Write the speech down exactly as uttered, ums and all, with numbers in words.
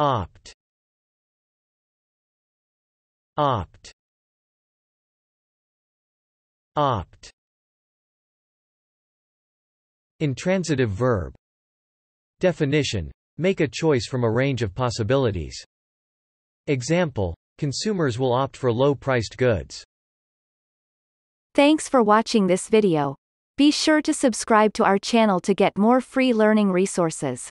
Opt. Opt. Opt. Intransitive verb. Definition: make a choice from a range of possibilities. Example: consumers will opt for low-priced goods. Thanks for watching this video. Be sure to subscribe to our channel to get more free learning resources.